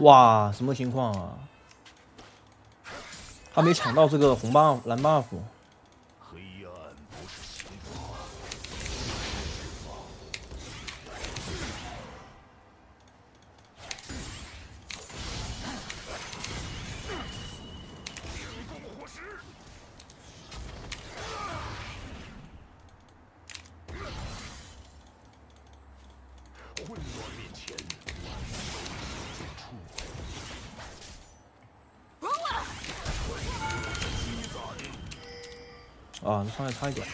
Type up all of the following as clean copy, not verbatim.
哇，什么情况啊？他没抢到这个红 buff 蓝 buff。 啊，那伤害差一点。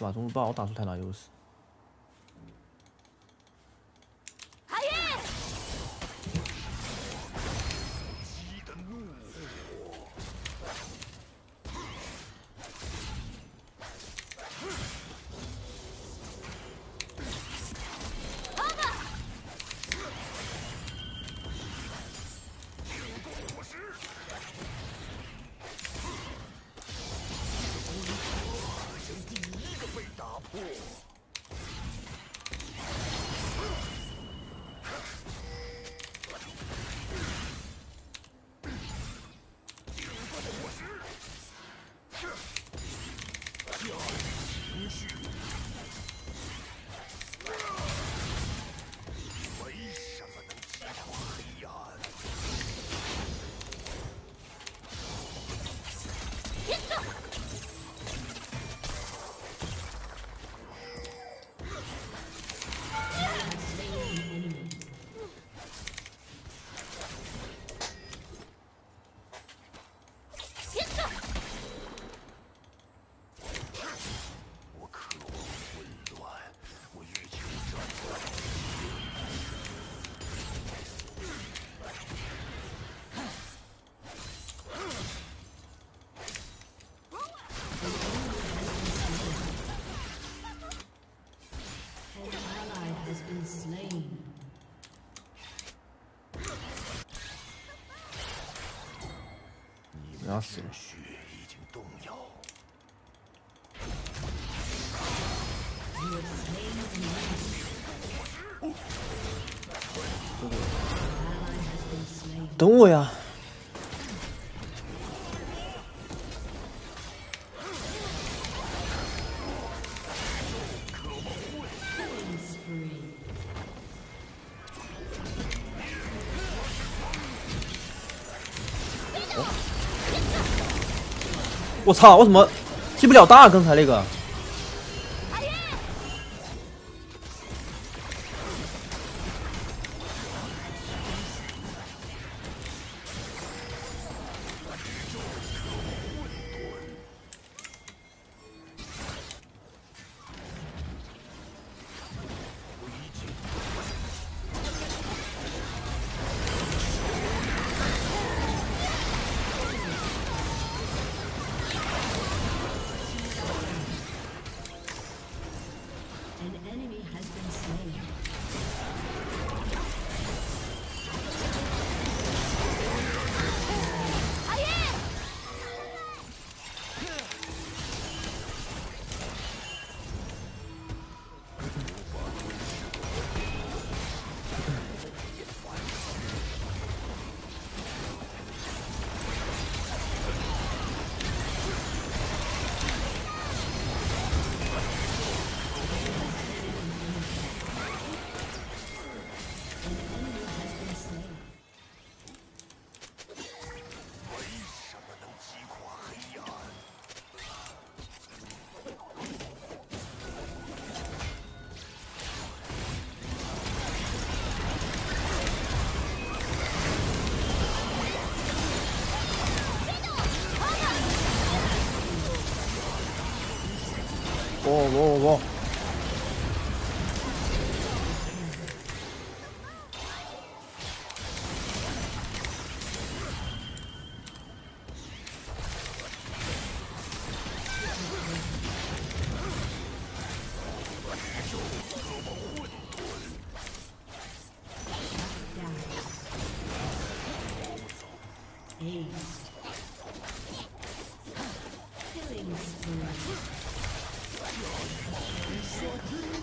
哇，中路不好打出太大优势。要死了！等我呀！哦 我操！我怎么记不了大？刚才那个，我。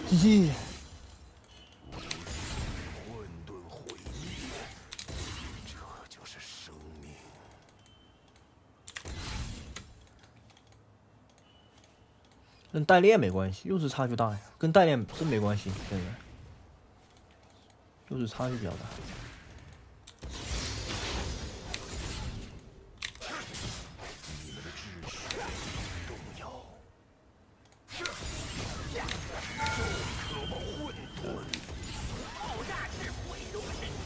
GG。 跟代练没关系，幼师差距大呀，跟代练真没关系。现在幼师差距比较大。你们的秩序动摇，渴望混沌，浩大之毁容神器。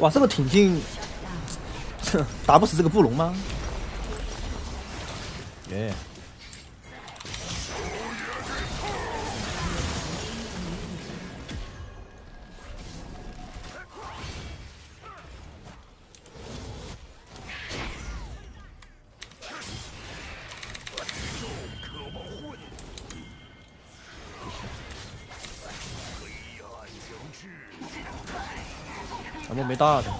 哇，这个挺进，打不死这个布隆吗？耶、yeah。咱们没大的。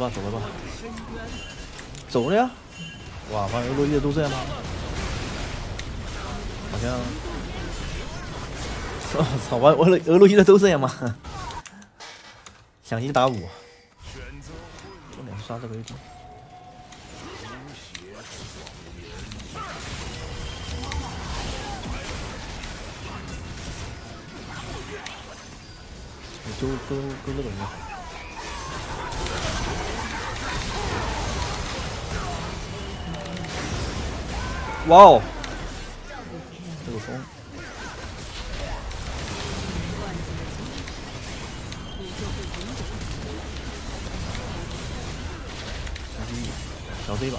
走了吧，走了吧，走了呀！哇，玩游戏都这样吗？好像，我操，玩游戏的都这样吗？想一打五，重点是刷这个游戏。 就这个人。哇哦，这个风！小 Z 吧。